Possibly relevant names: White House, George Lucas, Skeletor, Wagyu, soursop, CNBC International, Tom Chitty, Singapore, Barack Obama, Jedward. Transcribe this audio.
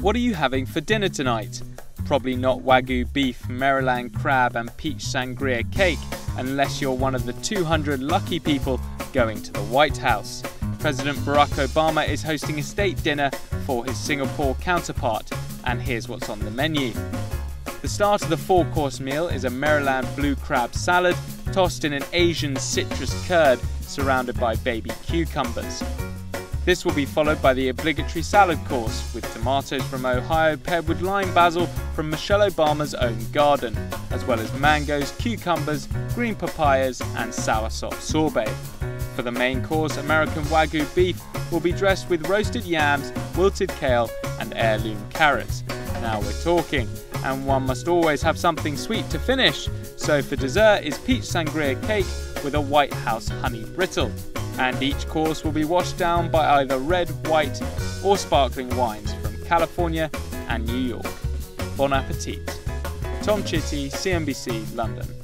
What are you having for dinner tonight? Probably not Wagyu beef, Maryland crab and peach sangria cake, unless you're one of the 200 lucky people going to the White House. President Barack Obama is hosting a state dinner for his Singapore counterpart, and here's what's on the menu. The start of the four-course meal is a Maryland blue crab salad tossed in an Asian citrus curd surrounded by baby cucumbers. This will be followed by the obligatory salad course with tomatoes from Ohio paired with lime basil from Michelle Obama's own garden, as well as mangoes, cucumbers, green papayas and soursop sorbet. For the main course, American Wagyu beef will be dressed with roasted yams, wilted kale and heirloom carrots. Now we're talking, and one must always have something sweet to finish, so for dessert is peach sangria cake with a White House honey brittle. And each course will be washed down by either red, white or sparkling wines from California and New York. Bon appetit. Tom Chitty, CNBC, London.